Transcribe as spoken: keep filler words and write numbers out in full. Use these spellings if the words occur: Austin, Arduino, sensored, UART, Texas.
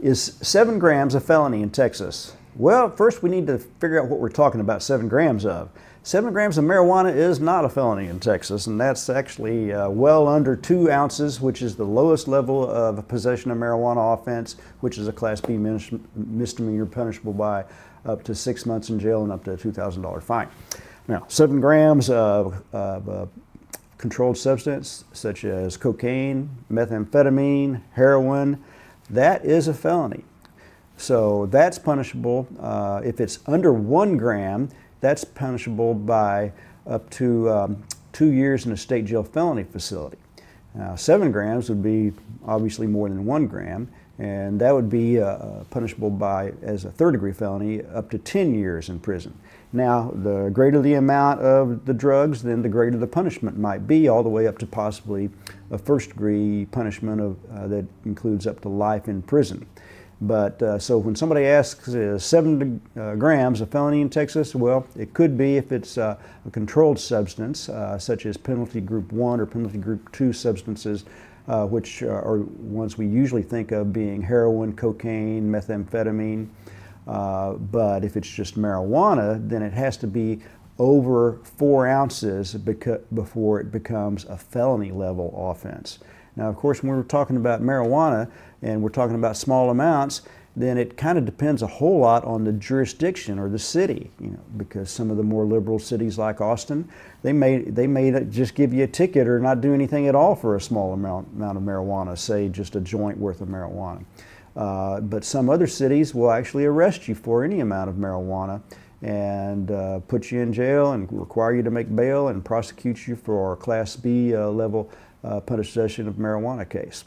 Is seven grams a felony in Texas? Well, first we need to figure out what we're talking about seven grams of. Seven grams of marijuana is not a felony in Texas, and that's actually uh, well under two ounces, which is the lowest level of possession of marijuana offense, which is a Class B mis misdemeanor punishable by up to six months in jail and up to a two thousand dollar fine. Now, seven grams of, of uh, controlled substance, such as cocaine, methamphetamine, heroin, that is a felony. So that's punishable. Uh, if it's under one gram, that's punishable by up to um, two years in a state jail felony facility. Now, seven grams would be obviously more than one gram, and that would be uh, punishable by, as a third degree felony, up to ten years in prison. Now, the greater the amount of the drugs, then the greater the punishment might be, all the way up to possibly a first degree punishment of, uh, that includes up to life in prison. But uh, so when somebody asks, is seven uh, grams a felony in Texas? Well, it could be if it's uh, a controlled substance, uh, such as penalty group one or penalty group two substances, uh, which are ones we usually think of being heroin, cocaine, methamphetamine. Uh, but if it's just marijuana, then it has to be over four ounces before it becomes a felony level offense. Now, of course, when we're talking about marijuana and we're talking about small amounts, then it kind of depends a whole lot on the jurisdiction or the city, you know, because some of the more liberal cities like Austin, they may, they may just give you a ticket or not do anything at all for a small amount, amount of marijuana, say just a joint worth of marijuana. Uh, but some other cities will actually arrest you for any amount of marijuana and uh, put you in jail and require you to make bail and prosecute you for a Class B uh, level uh, possession of marijuana case.